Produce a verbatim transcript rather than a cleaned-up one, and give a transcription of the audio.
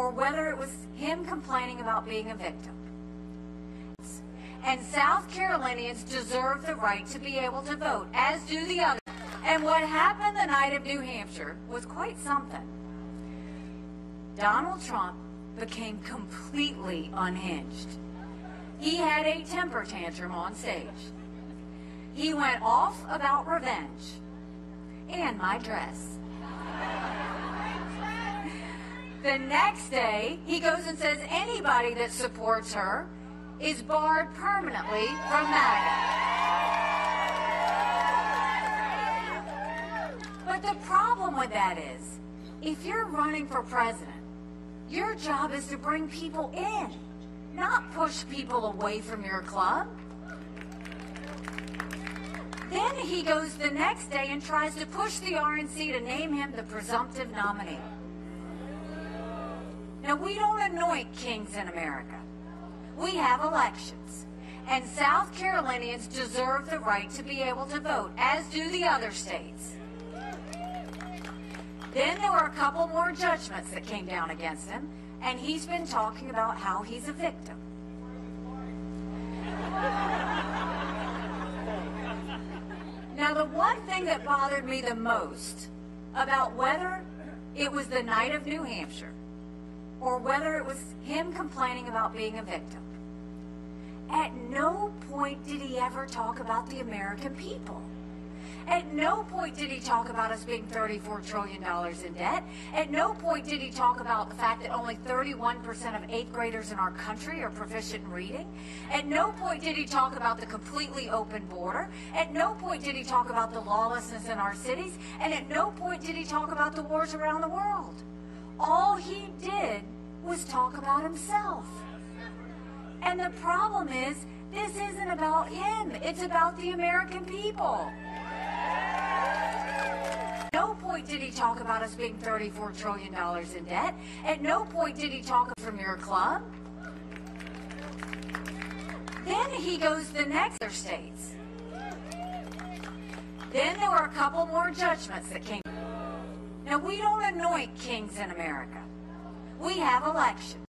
or whether it was him complaining about being a victim. And South Carolinians deserve the right to be able to vote, as do the others. And what happened the night of New Hampshire was quite something. Donald Trump became completely unhinged. He had a temper tantrum on stage. He went off about revenge and my dress. The next day, he goes and says anybody that supports her is barred permanently from MAGA. But the problem with that is, if you're running for president, your job is to bring people in, not push people away from your club. Then he goes the next day and tries to push the R N C to name him the presumptive nominee. Now, we don't anoint kings in America. We have elections, and South Carolinians deserve the right to be able to vote, as do the other states. Then there were a couple more judgments that came down against him, and he's been talking about how he's a victim. Now, the one thing that bothered me the most about whether it was the night of New Hampshire or whether it was him complaining about being a victim, at no point did he ever talk about the American people. At no point did he talk about us being thirty-four trillion dollars in debt. At no point did he talk about the fact that only thirty-one percent of eighth graders in our country are proficient in reading. At no point did he talk about the completely open border. At no point did he talk about the lawlessness in our cities. And at no point did he talk about the wars around the world. All he did was talk about himself. And the problem is, this isn't about him. It's about the American people. At no point did he talk about us being thirty-four trillion dollars in debt. At no point did he talk from your club. Then he goes the next other states. Then there were a couple more judgments that came. Now, we don't anoint kings in America. We have elections.